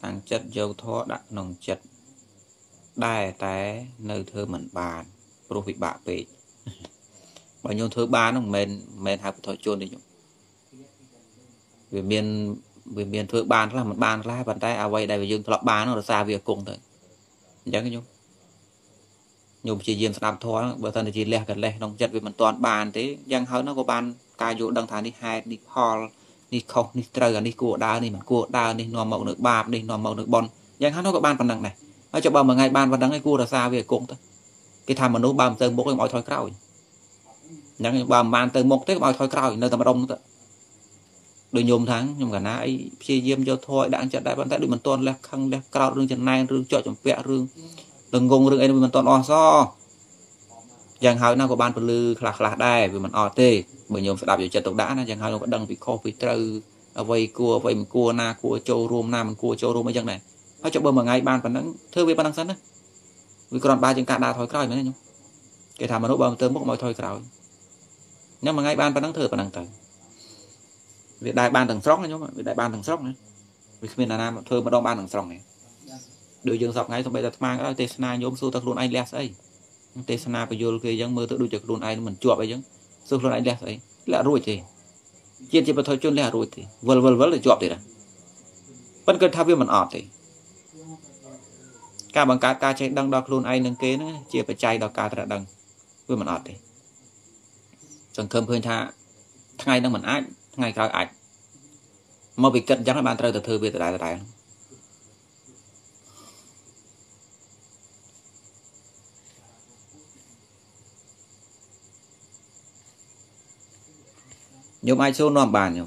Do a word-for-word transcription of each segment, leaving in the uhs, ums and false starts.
tăng chất dâu thó đã nồng chất đài té nơi thơ mẩn bàn pro vị bạ bệ bao nhiêu thứ ba nó mền mền hai thọ chôn đi về miền về miền thứ ba là một bàn là bàn tay à quay đây về dương thọ ba nó là xa việc cùng thôi nhớ cái nhung nhung chỉ riêng làm thọ bởi thân chỉ lẻ gần lẻ nồng chất về mình toàn bàn thế giang hấu nó có bàn cài dụ đăng thản đi hai đi hall đi không đi trời đi cua đa đi mà cua đa đi nòm màu nước bạc đi nòm màu nước bon giang hấu nó có bàn phần đằng này nó cho bao mà ngày bàn và đằng ấy cua là xa việc cùng thôi cái tham mà nấu ba tầng bốc lên mọi thoi cào những bà bàn tầng một tới mọi thoi cào nơi tầm đông đôi nhôm tháng nhưng cả nãy chia diêm cho thôi đã chặt đại bàn tay đôi mình toàn là khăng đẹp cào rương chân này rương chọi chồng vẽ rương đừng ngông rương ấy mình toàn o so giang hào nào của ban lư lạc lạc đây vì mình o tê bởi nhôm sẽ đạp vào chân tộc đã giang hào nó vẫn đằng bị khô bị trừ vây cua vây mình cua na cua châu rôm na mình cua châu rôm ở chân này nó cho bơm mà ngày ban phần nắng thưa với ban nắng sẵn vì còn ba chân cả đa thoi cào nữa nhung cái thằng mà nó bơm tơ mốc mọi thoi cào nhưng mà ngay ban ban nắng thừa ban nắng tờ việc đại ban thằng sóc này nhung việc đại ban thằng sóc này việc miền Nam thừa mà đông ban thằng sóc này đôi dương sọc ngay xong bây giờ mang cái tesna nhôm su tắc luôn anh lẹ ấy tesna bây giờ cái giống mơ tự đôi chật luôn anh mình chuột ấy giống su luôn anh lẹ ấy lẹ ruồi thì chuyện chỉ mà thôi chôn lẹ ruồi thì vờ vờ vờ là chuột thì là vẫn cứ thao viên mình ọt thì cả bằng cả cả chạy đằng đó luôn anh đằng kia nữa chia phải chạy đằng cả đằng viên mình ọt thì cần cơm hơi tha ngày đang mình ách ngày cao ách mà bị cận chắc là bạn trời từ thư về từ đại từ đại nhóm ai số non bàn nhóm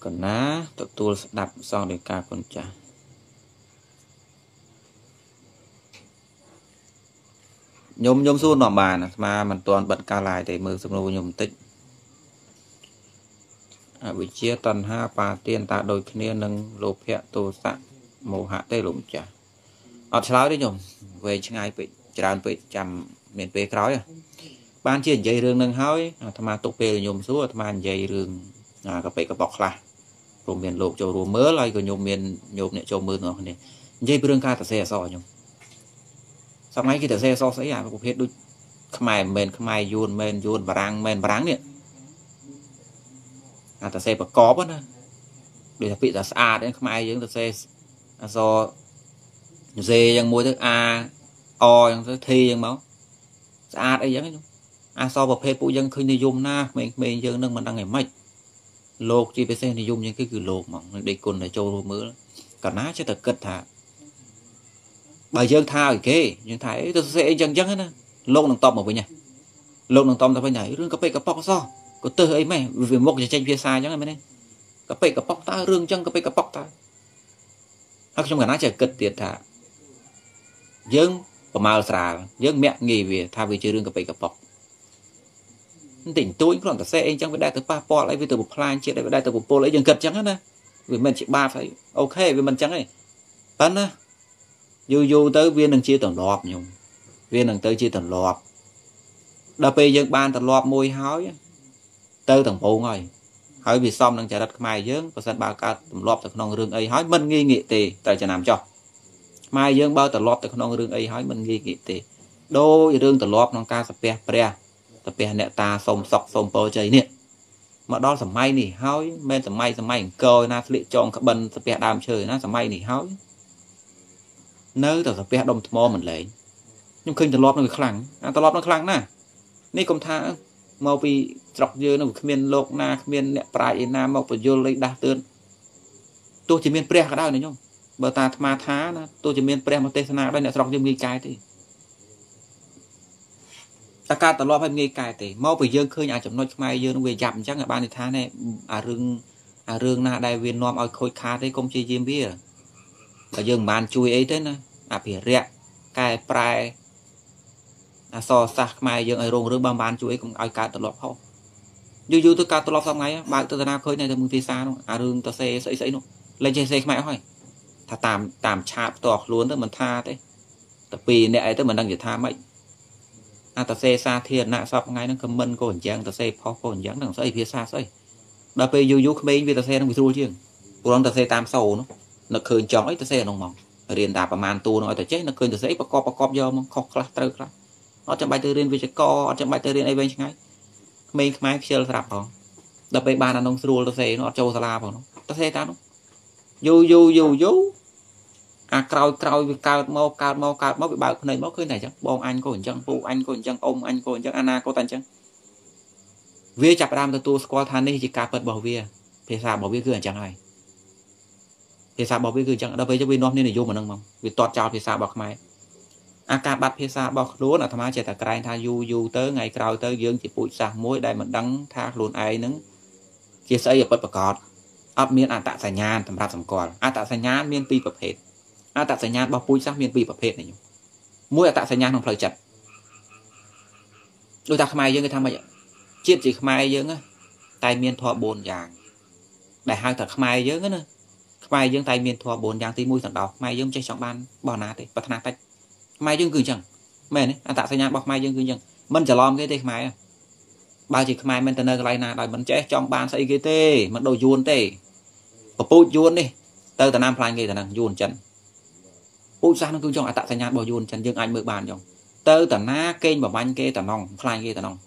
còn ná tập tu đạp xong để ca con trả nhôm nhôm xu nọ bàn mà mình toàn bận ca lại để mưa sông lô nhôm tích à, bị chia tần ha và tiền tạ đôi kia nâng lộp hẹ tô sạng màu hạ tê lũng trả ọt sáu đấy nhôm về chẳng ai bị tràn bị chằm miền về khói à ban chia dây rương nâng hói à, tham à tục về nhôm xu à, tham à dây rương à gặp bị gặp bọc là rồi miền lộp cho rồi mớ lại rồi nhôm miền nhôm nhẹ cho mưa nữa này dây rương ca tạ xe sò nhôm xong ngay khi thử xe so sánh à cuộc hết đôi khmai men khmai yun men yun và rang men và rang nè à thử xe và có bớt nữa để thập vị thử a đến khmai những thử xe do dê yang môi thức a o yang thức thi yang máu a đây giống a so vào hết phụ dân khơi đi dùng na mình mình dân nâng mình đang ngày mệt lột chi về xe thì dùng những cái kiểu lột mà để cồn để trâu mưa cả ná cho thật cật thả bài dương thao kì nhưng thấy tôi sẽ dần dần nữa lông đồng tôm mà với nhỉ lông đồng tôm ta phải nhảy rương cà phê cà póc so có tơ ấy mày vì một cái tranh phía xa chẳng là mấy này cà phê cà póc ta rương chân cà phê cà póc ta hoặc trong cả nó trẻ cực tiệt thả dương và màu xà dương mẹ nghỉ về thao vì chơi rương cà phê cà póc tỉnh tôi còn ta sẽ chẳng phải đại từ papo lại vì từ một plan chuyện đại từ một pô lấy dần cực chẳng nữa vì mình chỉ ba phải ok vì mình chẳng này bắn á dù dù tới viên đang chia tầng lọp nhung viên đang tới chia tầng lọp đa pê dân ban tầng lọp môi hói tới tầng bộ ngồi hỏi vì xong đang trả đất mai dương và sân bao ca tầng lọp tầng non rương ấy hỏi mình nghi nghị tì tại trả làm cho mai dương bao tầng lọp tầng non rương ấy hỏi mình nghi nghị tì đôi rương tầng lọp non ca sập pe pre sập pe nẹt ta sông sọc sông bờ chơi nè mà đó sầm may nỉ hói bên sầm may sầm may cờ na lệ tròn các bần sập pe đam chơi na sầm may nỉ hói nơi tàu sập bẹt đông mò mình lấy nhưng khi tàu lọp nó bị khăng à tàu lọp nó khăng nè ní công tha mau bị dọc dưa nó bị miền lộc na miền nẹt prai na mau bị dưa lấy đa tơn tôi chỉ miền prea cả đời này nhung bờ ta tham thá na tôi chỉ miền prea một tê na đây nẹt dọc dưa nghi cài thì ta ca tàu lọp hay nghi cài thì mau bị dưa khơi nhà chấm nói mai dưa nó về dặm chắc là ba thì thá này à rương à rương na đại viên nom ao khôi khá thế công chi diêm bia và dương bàn chui ấy thế nè à phía rẹ cài prai à so sạc mai dương ấy rồng rương bám bàn chui ấy cũng ai cả tận lọp không dù dù tôi cả tận lọp xong ngay bạn tôi ra khơi này tôi muốn đi xa luôn à rương tôi xe sấy sấy luôn lên trên xe mãi thôi thà tạm tạm chạm tọt luôn tới mình tha thế tập vì nè ấy tới mình đang chỉ tha mấy à ta xe xa thiệt nạ sọc ngay nó comment còn chẳng ta xe phó còn chẳng đằng sợi phía xa sợi đáp về du du comment vì ta xe nó bị thua chứ còn ta xe tam sầu nó nó khơi chói ta xe nó mỏng riêng đạp và màn tu nó ta chết nó khơi ta xe bạc cọp bạc cọp do nó khóc là trơ ra nó chẳng bài từ riêng về co chẳng bài từ riêng ai bên ngay comment máy chơi là rạp không đáp về bàn là nông thua ta xe nó châu sala vào nó ta xe ta nó du du du du à cào cào vì cào mau cào mau cào mau bị bạo này máu khơi này chẳng bom anh còn chẳng phụ anh còn chẳng ông anh còn chẳng Anna có tàn chẳng vía chặt đam từ tu squat thanh đi chỉ cà bật bảo vía thì sao bảo vía cười chẳng ai thì sao bảo vía cười chẳng đâu bây giờ vía non nên là vô mà nâng mong vì toát chào thì sao bảo mai à cà bật thì sao bảo lúa là tham gia chạy tại cái tha du du tới ngày cào tới dương chỉ bụi sạc muối đây mình đắng tha luôn ai nứng chia sẻ ở bật bật cọt ấp miên ăn tạ sài nhàn thầm ra thầm cọt ăn tạ sài nhàn miên pi bật hết à tạ sài nhàn bao pui sang miền bì này nhung mũi à tạ sài nhàn không phải chặt đôi ta khmai dương cái tham vậy chiết chỉ khmai dương á tay miền thọ bồn vàng đại hai thật khmai dương á nữa khmai dương tay miền thọ bồn vàng tí mũi thằng đào khmai dương chơi trong ban bỏ nát đi bật nát tay khmai dương cứ chẳng mẹ này à tạ sài nhàn bỏ khmai dương cứ chẳng mình trả lom cái tê khmai à bao chỉ khmai mình tên nơi cái này đòi mình chơi trong ban xây cái tê mình đồ juon tê bỏ pui juon đi từ từ nam phai nghe từ nam juon chân ôi sao nó cứ trong à tạ sài nhàn bỏ dồn chân dương anh mượn bàn chồng tơ tận na kênh bảo anh kê tận nòng fly kê tận nòng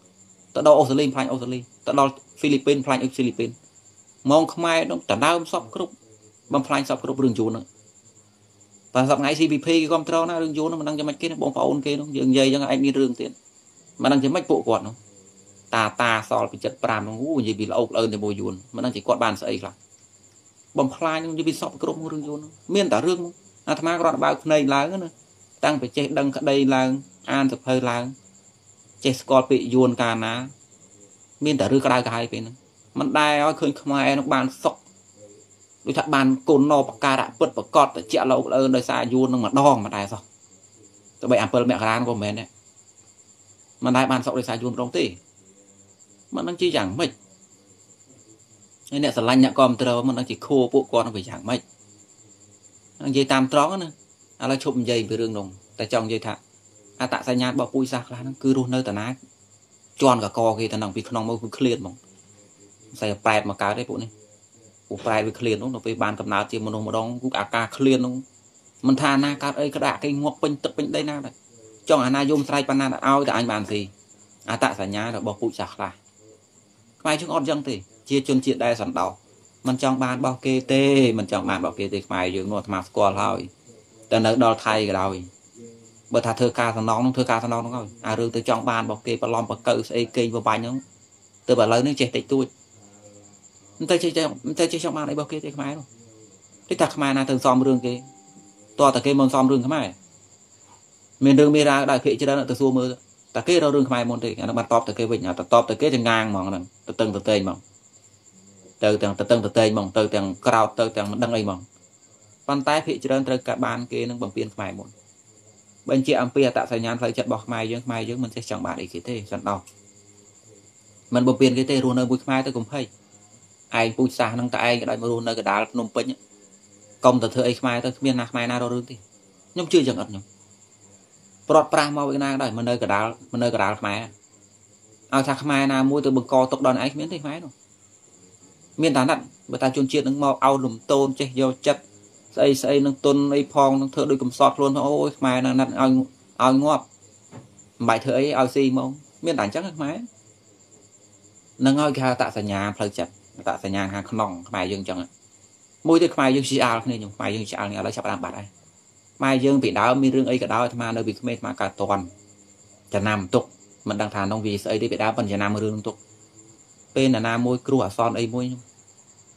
tận đo Australia fly Australia tận đo Philippines fly Philippines mong không ai đâu tận đau shop group bằng fly shop group rừng chuồn nữa và dọc ngay xê pê pê cái control nó rừng chuồn nó mình đang cho mạch kia nó bong phao kia nó dừng dây cho anh đi rừng tiền mà đang chỉ mạch bộ quạt nó tà tà sò bị chật pram nó ngủ gì bị là ốc ơn để bồi dồn mà đang chỉ quạt bàn sậy là bằng fly nó như bị shop group rừng chuồn miên tả rừng à tham gia các bạn này là tăng phải chơi đăng đây là an tập hơi là chơi score bị yuan cả ná miền tây rư cả hai bên mình đai ở khơi không ai nó bàn sọc đối thạch bàn cồn no bạc ca đã bật bạc cọt để chẹt lâu ở đời xa yuan mà đo mà đai sọc tụi bây apple mẹ gan của mình đấy mình đai bàn sọc đời xa yuan trong tỉ mình đang chỉ chẳng mấy nên là lanh nhạc com từ mình đang chỉ khô bộ con phải chẳng mấy dây tam trón nữa, à là chụp dây về đường đồng, tại trong dây thả, à tạ sài nhàn bỏ bụi sạc là nó cứ run nơi tận nát, tròn cả co kia tận đồng vì con mông cứ khliệt mông, sài bẹt mà cá đấy bộ này, bộ bẹt bị khliệt nó bị bàn cầm nát thì một đồng một đống cũng cả cá khliệt nó, mình thà na cá ấy cái đạ cái ngọc pin tập pin đây na này, trong anh na zoom say pan na ao thì anh bàn gì, à tạ sài nhàn là bỏ bụi sạc là, mai chúng on dân thì chia chôn chia đai sẵn đầu. Mình chọn bàn bao kê tê, mình chọn bàn bao kê tê mày dưỡng nó mà score thôi. Tần nó đo thay cái rồi. Bởi thà thơ ca thằng nó nó thơ ca thằng nó nó rồi. À rương tôi chọn bàn bao kê bà lom bà cự xe kê vô bánh không. Tôi bà lớn nó chết tịch tôi. Tôi chơi chọn bàn này bao kê tê mày rồi. Thế thật mày là thường xóm rương kê. Tòa thật kê môn xóm rương khám mày. Mình rương mê ra đại khệ chứ đó là tôi xua mơ. Thật kê đâu rương khám mày môn thì. Nó bắt top thật kê vịnh. Top thật kê trên ngang mong. Thật từng thật tên mong. Từ từ từ từ từ từ mong từ từ crowd từ từ đăng ấy mong bàn tay phía trên từ cả bàn kia nó bằng tiền mày một bên chị em pia tạ sài nhàn phải chặt bọc mày dương mày dương mình sẽ chẳng bạn để cái thế sẵn đau mình bằng tiền cái thế luôn nơi bụi mai tôi cũng hay ai bụi xa nâng tại anh cái đại mà luôn nơi cái đá nôm pin công từ thưa ấy mai tôi miền nạc mai na đâu được thì nhóm chưa chẳng ẩn nhóm prot pra mau cái na đại mà nơi cái đá mà nơi cái đá mày ao thạc mai na mua từ bực co tốc đòn ấy miễn thế mày đâu miền tán nặng bởi ta chôn chiết nó mau ao lùm tôn chơi vô chất xây xây nó tôn ấy phong nó thợ đôi cầm sọt luôn ôi mày nó nặng ao ao ngọt bài thợ ấy ao xi mông miền tán chắc mày nó ngồi kia tạ sài nhàn phơi chặt tạ sài nhàn hàng nòng mày dương chẳng môi thì mày dương xì ao này nhung mày dương xì ao này lấy chập làm bạt đây mày dương bị đau mi rương ấy cả đau tham ăn nơi bị mệt mà cả toàn chả nằm tục mình đang thàn nông vì xây đi bị đau bần chả nằm rương tục bên là nam môi cua à son ấy môi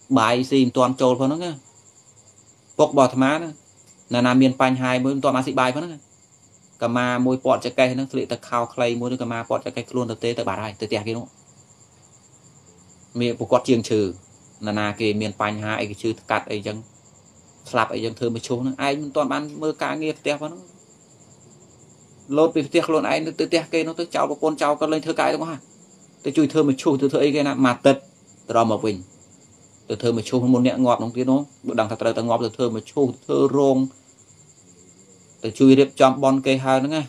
bài xìm toàn trộn vào nó nghe bọc bọt má nó là nam miền pan hai môi toàn má xịt bài vào nó cả ma môi bọt trái cây nó lệ tật khao clay môi nó cả ma bọt trái cây luôn tật té tật bả đây tật tè kia nó miệng bọc quạt chiêng trừ là na kì miền pan hai cái chữ cắt ấy chẳng slap ấy chẳng thơm mới chốn nó ai toàn bán mưa cá nghe tè vào nó lột bị tè luôn ai nó tật tè kia nó tớ chào bà con chào con lên thưa cái đúng không hả tôi chui thơm một chu tôi thấy cái nào mà tật rồi mà bình tôi thơm một chu một nẹt ngọt nóng tiếng nó bộ đằng thật là tôi ngọt tôi thơm một chu thơ rong tôi chui đẹp chọn bon cây hai nữa nghe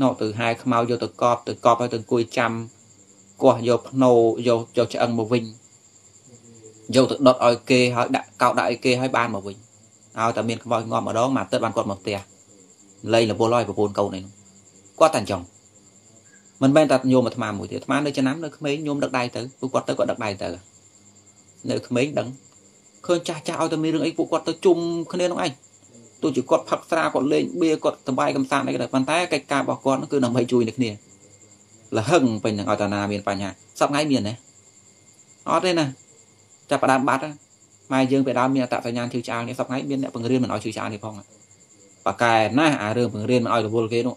nó từ hai mau vô từ cọp từ cọp hay từ cùi chăm qua vô nô vô cho ăn một vinh vô từ đợt oi kê hỏi đại cao đại kê hỏi ban một vinh ao tại miền coi ngon ở đó mà tết ban còn một tia lây là vô loi và buồn câu này quá tàn chồng mình bên ta nhôm mà tham mùi thì tham nơi chân nắm nơi mấy nhôm đợt đai tử vụ quật tới quật đợt đai tử nơi mấy đắng khơi cha cha ao tại miền rừng ấy vụ quật tới chung khơi nên ông anh tôi chỉ cột phật ra cột lên bia cột tầm bay cầm sàn này cái bàn tay cái cà bỏ con nó cứ nằm hay chui được nè là hưng bên ở tòa miền phải nhà sắp ngay miền này ó đây nè cha bà đam bát mai dương về đam miền tại tòa nhà thiếu trà này sắp ngay miền này bằng riêng mà nói chữ trà này phong à bà cài na à riêng bằng riêng mà nói được vô kế nó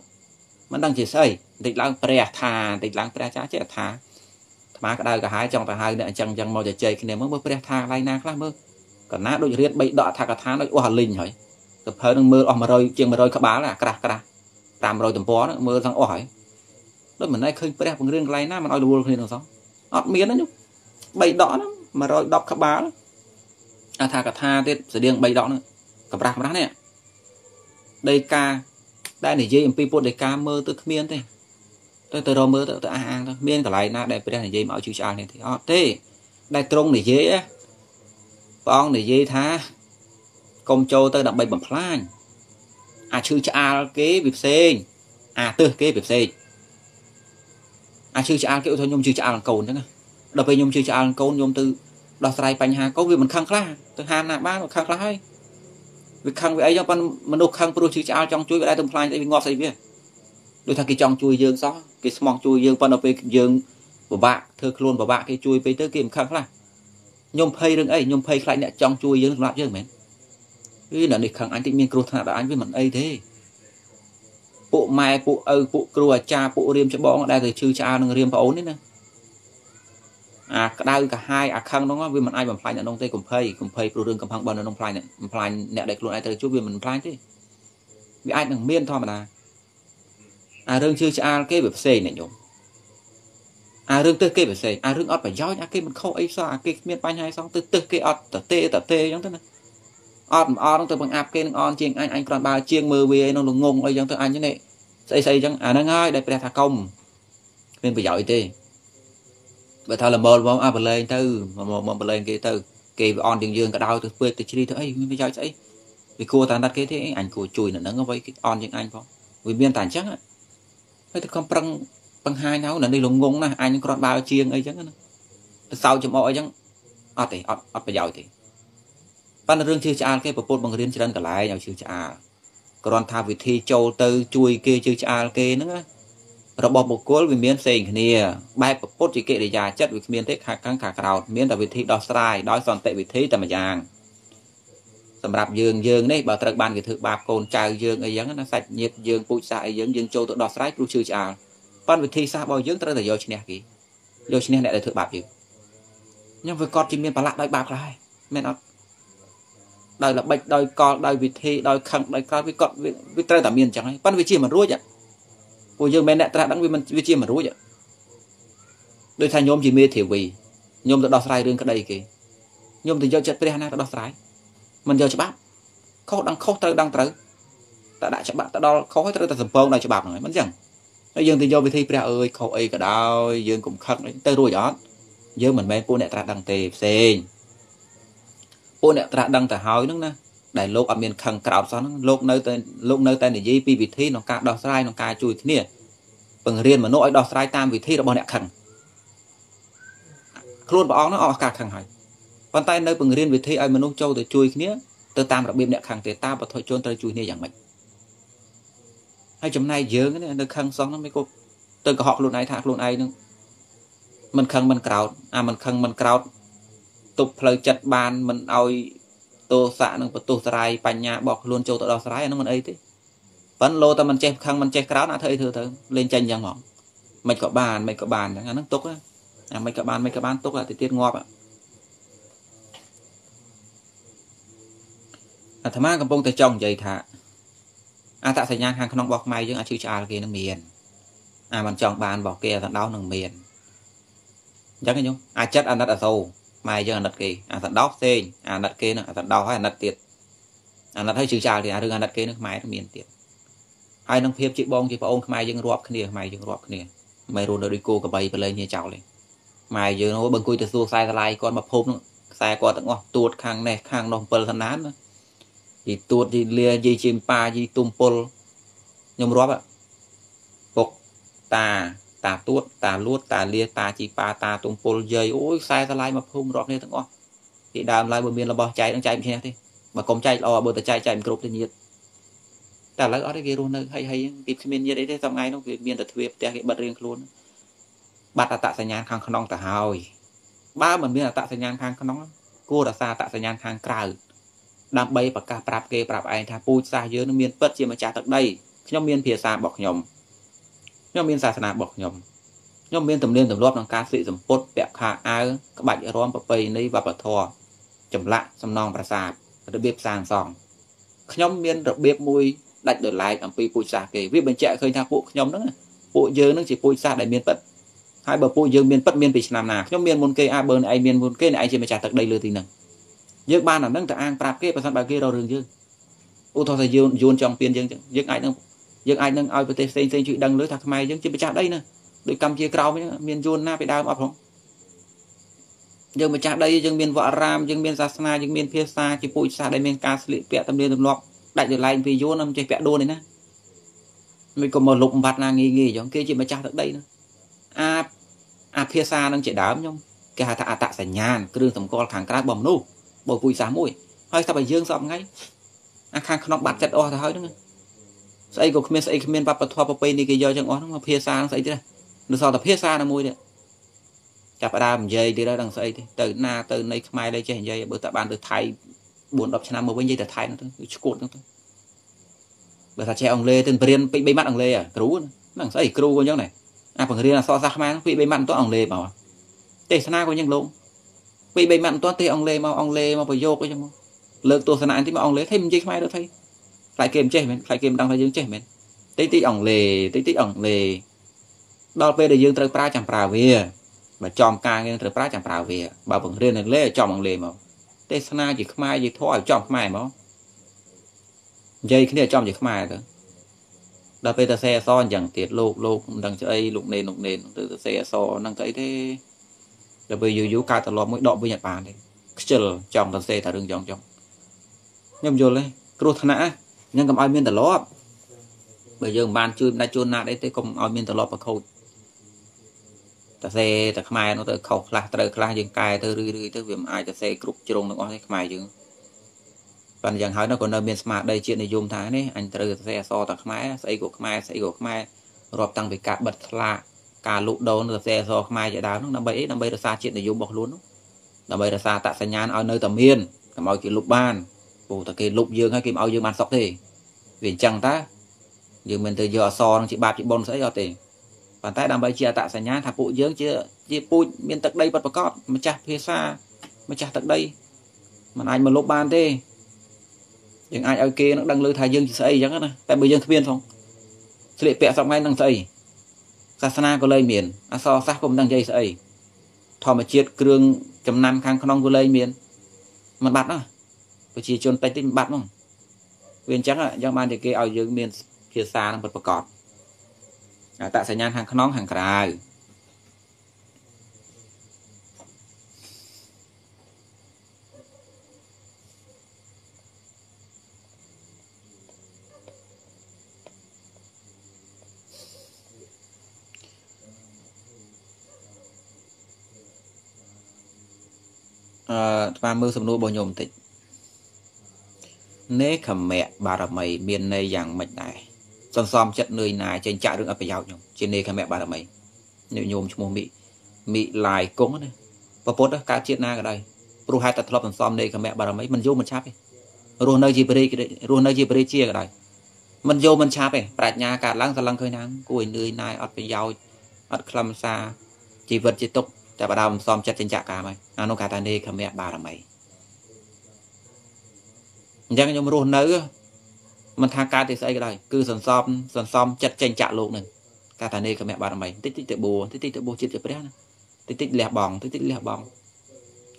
mình đang chỉ xây địch lang pre thà địch lang pre chả chết thà má cái đây cả hai trong cả hai này chẳng chẳng mau để chơi cái này mới mới pre thà lai na khác mơ còn na đôi riêng bị đọa thà cả thà nó hòa linh hỏi tập hơi đang mưa mà rồi chuyện mà rồi các bá là cả cả tam rồi tầm bó mưa thằng ỏi đó mình nay khơi bơi bằng riêng này na mà nói được luôn thì nó sống ọt miếng đó nhúc bầy đỏ lắm mà rồi đọc các bá à thà cả tha tết sẽ điên bầy đỏ nữa cả bạc mà này đây ca đây này dây em đây ca mơ từ miên thế tôi từ đâu mơ từ từ ăn thôi miên cả lại na đây bơi này dây mạo chịu chán này thì ọt thế đây trông này dây á con này dây tha công châu tới đậm bay bẩm phanh à chư cha kế việc xên à tư kế việc xên à chư cha kiểu thôi nhôm chư cha làm cồn chứ nè đập bay nhôm chư cha làm cồn nhôm từ đọt sài bánh hà có việc mình khăng khla từ hà nà ba khăng khla hay việc khăng với ấy cho con mình đục khăng pro chư cha trong chuối cái đây tôm phanh tại vì ngọt say biết đôi thằng kia trong chuối dương gió cái mong chuối dương con đập bay dương của bạn thưa luôn của bạn cái chuối bay tới kìm khăng khla nhôm phây đừng ấy nhôm phây lại nè trong chuối dương làm chứ mến cái là địch kháng anh tịnh miên cừu thà đã anh với mình ấy thế bộ mai bộ ơi bộ cừu cha bộ riêm cho bóng đây rồi chư cha nó riêm vào ổn đấy nè à đây cả hai à khăng nó với mình ai bằng phai nhận đông tây cùng phây cùng phây pro đường cầm phăng bần ở đông phai nhận phai nhận địch luôn ai tới chút vì mình phai thế vì ai đằng miên thôi mà là à rương chư cha cái bếp xề này nhổm à rương tới cái bếp xề à rương ót phải gió nhá cái mình khâu ấy sao cái miên bay hay xong tới tới cái ót tờ tê tờ tê giống thế này ọt ọt nó từ bằng áp kia nó on chieng anh anh còn bao chieng mưa về nó luôn ngông ấy giống từ anh như này xây xây chẳng à nó ngay đây phải thà công nên phải giỏi đi vậy thà là mờ mà áp lên từ mà mà mà lên kia từ kia on tiếng dương cả đau từ phơi từ chi từ ấy mới giỏi vậy vì cô ta đặt cái thế ảnh của chùi nữa nó ngó với on chieng anh không vì biên tản chắc á phải từ con bằng bằng hai nhau là đi luôn ngông này anh còn bao chieng ấy chẳng sau chấm mọi chẳng ọt thì ọt ọt phải giỏi thì bạn là riêng chư cha cái bộ bằng riêng chân cả lại nhau chư cha còn thà vị thi châu tư chui kia chư cha kia nữa rồi bỏ một cuốn về miếng sình nè bài bộ chỉ kệ để già chất về miếng thế khả căng khả cào miếng là vị thi đo sai đo sòn tệ vị thi tầm mà giàng tầm rạp dương dương đấy bảo tật ban cái thứ bạc cồn chào dương ấy giống nó sạch nhiệt dương bụi sại dương dương châu tự đo sai chui chư cha bạn vị thi xa bao dương tật là do chi nè kì do chi nè lại là thứ bạc gì nhưng với con chỉ miếng bà lạ đói bạc lại miếng nó đời là bạch đời con đời vịt thì đời khăng đời cá với con với trai tạm miền chẳng hay ban với chi mà rối vậy cô dương mẹ nè ta đang với mình với chi mà rối vậy đôi thay nhôm chỉ mê thiểu vì nhôm từ đọt sai đường cái đây kì nhôm từ do chặt tre na từ đọt sai mình do cho bác khâu đang khâu tơ đang tơ ta đã cho bạn ta đo khâu hết tơ ta sầm phong này cho bạn nói vẫn chẳng nói dương từ do vịt thì tre ơi khâu ấy cả đau dương cũng khăng đấy tơ rối gió dương mình mẹ cô nè ta đang tề xên cô nè ta đang thở hơi nữa nè đại lục ở miền khang cào sao lục nơi tên lục nơi tên để dây pi vị thi nó cà đo sai nó cà chui thế nè bằng riêng mà nội đo sai tam vị thi nó bọn nè khang luôn bọn nó ở cả khang hải bàn tay nơi bằng riêng vị thi ai mà nông châu để chui thế nè từ tam đặc biệt nè khang từ ta và thôi trôn tới chui nè dạng mạnh hai chấm này dơ cái nè nơi khang xong nó mới cô từ họ luôn ai thạc luôn ai nữa mình khang mình cào à mình khang mình cào tục phơi chặt bàn mình oi tô xạ nó tô sài bánh nhà bọc luôn châu tọt đào sài nó mình ấy thế vẫn lô ta mình che khăn mình che cáo nã thơi thưa thưa lên tranh giang ngỏng mình có bàn mình có bàn nó tốt á à mình có bàn mình có bàn tốt là thì tiết ngọt ạ à thằng má cầm bông tay chồng vậy thà à tạ sài nhang hàng không bọc may chứ à chữ trà kia nó miền à mình chồng bàn bọc kia thằng đau nó miền chắc cái nhung à chết anh đã đã sâu mai giờ đặt kì à đặt đóc xê à đặt kê nữa đặt đau hay đặt tiệt à đặt hơi chữ trà thì à đừng đặt kê nước máy nó miền tiệt hai năng phép chữ bông chữ bông mai dừng rọp kia mai dừng rọp kia mai rồi đi cô cả bay về lên nhà cháu này mai giờ nó bưng cùi từ xua sai lại con mập hôm sai con tặng ngọc tuột khang này khang đồng pol thân nát thì tuột thì lia gì chim pa gì tum pol nhom rọp ạ bộc tà tà tuột tà luốt tà lia tà chim pa tà tum pol dây ôi sai lại mập hôm rọp này tặng ngọc thì đàm lại bên miền là bò chạy đang chạy kia đi mà còn chạy lo bờ chạy chạy một cục nhiệt ta lấy ở đây cái luôn hay hay tìm miền như đấy thế xong ngay nó về miền thật tuyệt cái bật riêng luôn bát là tạ sài nhang khang khăn nong tạ hào ba mình biết là tạ sài nhang khang khăn nong cô là xa tạ sài nhang khang cào đam bay và cả prap kê prap ai tha pui xa dưới nó miền bớt chi mà trả tận đây nhóm miền phía xa bọc nhom nhóm miền xa sài bọc nhom nhóm miền tầm lên tầm lót bằng cá sĩ tầm pốt bẹp khà ai các bạn rom và pây nấy và bờ thò chầm lại xong nong và xa đặc biệt sang sòng nhóm miền đặc biệt mùi đặt đổi lại làm phi pui xa kê viết bên trẻ khơi tha pụ nhóm nữa pụ dưới nó chỉ pui xa để miền bật hai bờ pui dương miền bắc miền Việt Nam nào nhóm miền môn kê a bờ này miền môn kê này anh chị mới trả tận đây lừa thì nè dương ban là nâng từ an prap kê và san bài kê đầu đường dương u thọ thời dương dương trong tiền dương dương ai nâng dương ai nâng ai bê tê xây xây chuyện đăng lưới thạc mai dương chị mới trả đây nè đôi cầm chia cào với miền dương na bị đau ập không dương mới trả đây dương miền võ ram dương miền sasna dương miền phía xa chị pui xa đây miền ca sịt vẽ tâm liên tâm lọc đại được lại vì dương năm chơi vẽ đôi này nè mình còn một lục vặt là nghỉ nghỉ giống kia chị mới trả tận đây nè a a phía xa đang chạy đám nhung cái hạ tạ tạ sài nhàn cứ đường tổng co kháng cá bầm nô bồi bùi giá mũi hơi sao phải dương xong ngay a khang nó bạt chặt o thì hơi đúng không xây của miền xây miền bắp bắp thua bắp bê này cái do chẳng o nó phía xa đang xây thế này nó sao là phía xa là mũi đấy chặt ra một dây thì đó đang xây thì từ na từ này mai đây chạy dây bữa tạ bàn từ thái buồn đọc năm mới dây từ thái nó cuộn nó bữa tạ chạy ông lê tên bền bị bị mắt ông lê à cứu nó đang xây cứu con giống này à phần riêng là so ra khmai quỵ bề mặn to ông lê bảo tê sana có những lỗ quỵ bề mặn to tê ông lê mau ông lê mau phải vô cái trong lực tôi sana thì mà ông lê thêm chơi khmai được thấy lại kèm chơi mình lại kèm đang phải dương chơi mình tê tê ông lê tê tê ông lê đo về để dương từ pra chẳng pra về mà chòm ca nghe từ pra chẳng pra về bảo phần riêng là lê chòm ông lê mà tê sana chỉ khmai chỉ thoi chòm khmai mà dây cái này chòm chỉ khmai thôi đã về ta xe so chẳng tiệt lục lục đằng chơi lục nền lục nền từ xe so năng cái thế đã về dụ dụ cả tờ lò mỗi đọ với Nhật Bản đấy chờ chồng ta xe thả đường chồng chồng nhầm rồi đấy cột thân nã nhưng cầm ao miên tờ lò bây giờ bàn chui đã chôn nã đấy thế cầm ao miên tờ lò và khâu ta xe ta khai nó tới khâu là tới khai dừng cài tới rưỡi rưỡi tới việc ai ta xe cột chôn nó nói khai dừng bạn chẳng hỏi nó còn nơi miền smart đây chuyện này dùng thái đấy anh từ xe so tạc máy xây của máy xây của máy rọp tăng về cả bật là cả lụt đầu nó xe so máy chạy đá nó năm bảy năm bảy là xa chuyện này dùng bọc luôn năm bảy là xa tại sài nhàn ở nơi tầm miền làm mọi chuyện lục ban bù ta kì lục dương hay kìm ao dương bàn sọc thì viền chẳng ta dương mình từ giờ so chị ba chị bon sẽ do tiền bàn tay năm bảy chia tại sài nhàn thạp bụi dương chưa chia bụi miền tận đây bật vào cọp mà chặt phía xa mà chặt tận đây mà anh mà lục ban thế những ai ở kia nó đang lưới thái dương chỉ xây chẳng hạn tại bây giờ biên không sự lệ vẽ xong ngay đang xây sasana có lây miền à so sát không đang dây xây thò mà chiết cương chấm năm khang không có lây miền mà bạt đó và chỉ chôn tay tin bạt không viên chắc là do ban thì kia ở dưới miền phía xa đang bật bật cọt à tại sài nhàn hàng khăn nón hàng cà và mưa sầm nô bao nhồm tịnh nế khẩm mẹ bà là mày miền này dạng mạch này son xóm chất nơi này trên chạy đường ấp vào nhung trên nế khẩm mẹ bà là mày nếu nhôm cho mồm mị mị lại cúng này và post đó cá chết na ở đây rồi hai tạt lọp son xóm nế khẩm mẹ bà là mày mình vô mình chắp đi rồi nơi gì bơi rồi nơi gì bơi chia ở đây mình vô mình chắp đi bạt nhà cả lăng sàn lăng khơi nắng cùi nơi này ấp vào ấp khlam xa chỉ vật chỉ tụcแต่ประดามซอมจัดเจนจากาไหมอานุกาตาเนคเมียบาร์ไหมยังยมรู้เนื้อมันทางการติดใส่ก็ได้คือส่วนซอมส่วนซอมจัดเจนจากลูกหนึ่งกาตาเนคเมียบาร์ไหมติดติดเตะโบติดติดเตะโบจิตเตะเปรี้ยนะติดติดแหลบบองติดติดแหลบบอง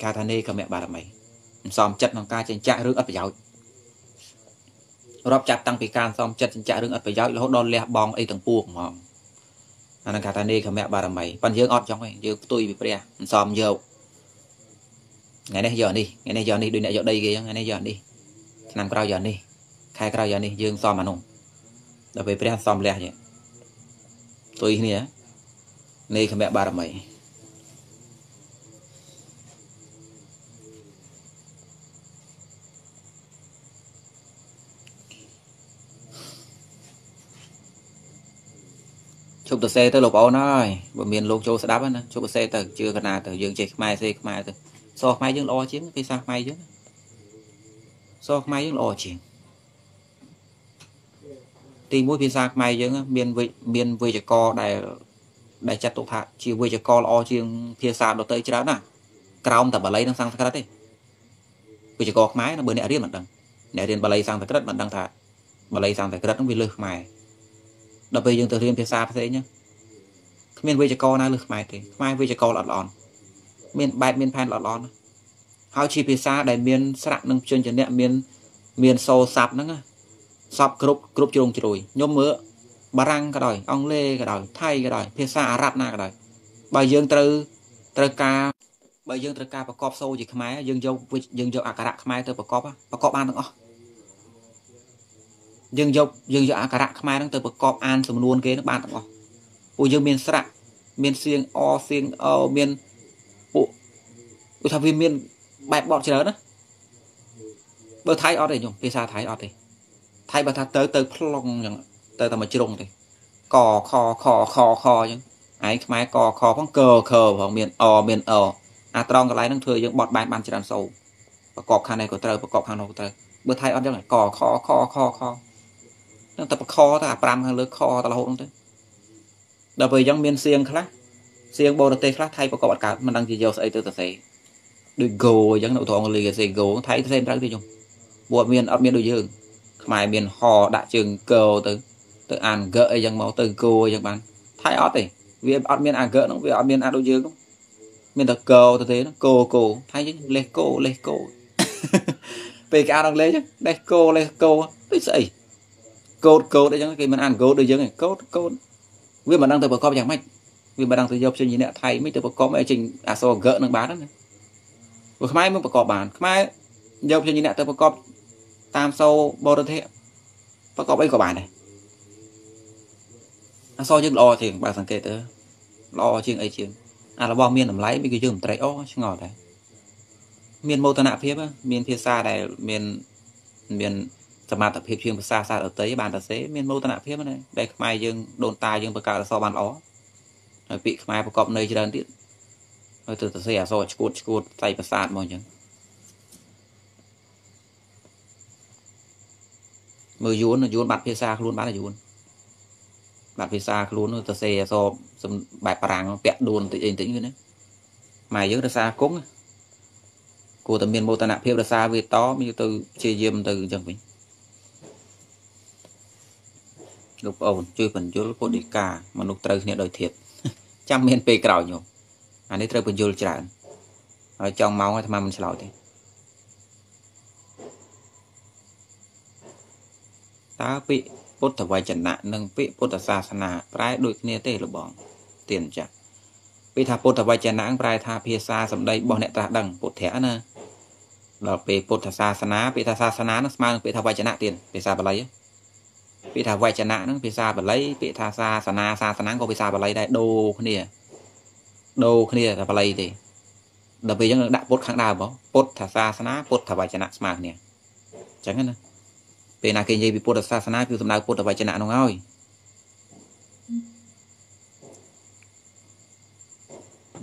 กาตาเนคเมียบาร์ไหมซอมจัดทางการเจนจากเรื่องอัปยาว Rob chặt tăng bị can xong chặt chặt rừng ớt phải giáo lỗ đòn lẹ bong ấy thằng buộc mà anh cả thằng này không mẹ bà làm mày ban dưỡng ớt trong này dưỡng tôi bị pre xong nhiều ngày nay giờ đi ngày nay giờ đi đừng lại giờ đây kìa ngày nay giờ đi nằm cào giờ đi khai cào giờ đi dưỡng xong mà nùng đã bị pre xong lẹ vậy tôi như thế này không mẹ bà làm mày chụp từ xe tới lục ôn nói bọn miền luôn châu sẽ đáp anh chụp từ xe từ chưa cái nào từ dương chỉ mai xe mai từ so mai dương lo chiến cái sao mai dương so mai dương lo chiến thì mỗi phía sao mai dương miền về miền về cho co đại đại chặt tụ thạc chỉ về cho co lo chiến phía sao đầu tới chứ đó nè cào tập bà lấy đang sang cái đấy về cho co máy nó bơi nẹt riết mặt đằng nẹt riết bà lấy sang cái đất mặt đằng thạc bà lấy sang cái đất nó bị lơ mày đặc biệt những từ riêng phía xa thế nhá miền về cho con na lực mày thì mai về cho con lọt lòn miền bài miền pan lọt lòn hao chi phía xa để miền sạn nâng chân chân nhẹ miền miền sâu sập nữa sập group group chồm chồi nhôm mỡ bà răng cái đòi ông lê cái đòi thay cái đòi phía xa rạp na cái đòi bài dương từ từ ca bài dương từ ca và cọp sâu gì khmái dương dâu dương dâu à cả đạc khmái từ và cọp á và cọp ăn được không dương dọc dương dọc cả rạng mai đang từ bậc cọp an sầm luôn kế nó bàn tặng ôi dương miền sạ miền xiên o xiên o miền bộ ôi thằng viên miền bài bọn chơi lớn á bờ thái ở đây nhung phía xa thái ở đây thái bờ thái tới tới plong nhung tới tầm mà chưa đông thì cò cò cò cò cò nhung ấy máy cò cò phong cờ cờ vào miền o miền o à tròn cái lái đang thừa dương bọn bài bàn chơi đàn sầu bậc cọp hàng này của trời bậc cọp hàng đầu của trời bờ thái ở đây là cò cò cò cò cò nó tập kho ta pram hàng lưới kho ta là hỗn thế, đặc biệt giống miền xiên khác, xiên bồ tê khác thay vào cọ bạc cả mình đang chỉ giàu say từ từ say, đôi gồ giống nội thọ người say gồ thấy thêm ra cái gì chung, bộ miền ở miền đôi dương, mài miền hò đại trường cờ từ từ ăn gỡ giống máu từ gồ giống bán thay ót thì vì ở miền ăn gỡ nó vì ở miền ăn đôi dương không, miền tập cờ từ thế nó cồ cồ thay chứ lê cồ lê cồ, về cái ăn đang lê chứ lê cồ lê cồ tôi say cốt cốt đấy chứ cái mình ăn cốt đấy chứ này cốt cốt vì mà đang từ bậc con chẳng mạnh vì mà đang từ dọc trên như này thay mấy từ bậc con mấy trình à so gỡ được bán đấy vừa mai mới bậc con bán mai dọc trên như này từ bậc con tam sâu bờ thế bậc con ấy có bài này à so những lo thì bà sáng kể tới lo chuyện ấy chuyện à là bom miên làm lấy mấy cái chừng trái ó chứ ngọt đấy miền mô tả phía miền phía xa này miền miền sầm mặt tập hiệp chuyên xa xa ở tới bàn tập xế miền mâu tân hạ phía này đây mai dương đồn tài dương bờ cả là so bàn ó rồi bị mai bờ cọp nơi trên tiết rồi từ từ xẻ rồi cột cột tay bờ sạt mọi chuyện mười yuan là yuan bạt phía xa luôn bán là yuan bạt phía xa luôn rồi từ xẻ so sầm bài parang bẹt đồn tự yên tĩnh như thế mai dương từ xa cúng cô từ miền mâu tân hạ phía từ xa về to như từ chơi diêm từ chẳng mình lúc ổn chơi phần chơi lúc đi cả mà lúc trời này đòi thiệt trăm miền pe cào nhổ anh ấy trời phần chơi chán ở trong máu thì mà mình sầu thì ta bị bốt thở vay chẩn nạn nâng bị bốt thở xa xa nà trái đôi kia tê lục bỏng tiền chặt bị thà bốt thở vay chẩn nạn trái thà phía xa sầm đây bọn nẹt ra đằng bốt thẻ nè là bị bốt thở xa xa ná bị thà xa xa ná nó mang bị thà vay chẩn nạn tiền bị xa vào lấy bị thả vay chả nã nó bị xa bật lấy bị thả xa xa na xa xa nắng có bị xa bật lấy đây đồ cái này đồ cái này là bật lấy thì đặc biệt những đại bốt kháng đào bảo bốt thả xa xa ná bốt thả vay chả nã smart nè chẳng hạn nè về nào cái gì bị bốt thả xa xa ná kêu tầm nào bốt thả vay chả nã nó ngoi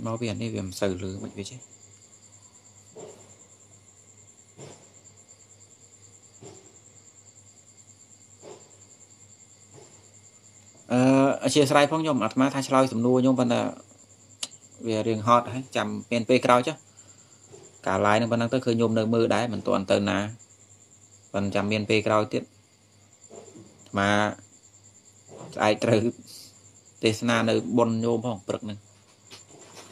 máu biển đi viêm sờ lưới bệnh về chứ chia sẻ phong nhom mặt má thay sợi sầm nua nhom vẫn là về riêng hot hay chậm bên pe cao chứ cả lái nó vẫn đang tới khơi nhom nơi mưa đáy mình toàn tên là vẫn chậm bên pe cao tiếp mà ai từ tesna nơi bồn nhom không bực này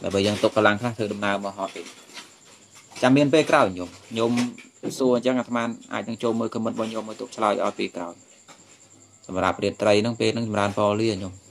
là bây giờ tụt cả làng khác thử đâm nào mà họ chậm bên pe cao nhom nhom xua chẳng là tham ai đang chôm mơ comment bao nhiêu mới tụt trả lời ở phía cầu. Mà đạp điện tây nó về nó làm phò liền nhung.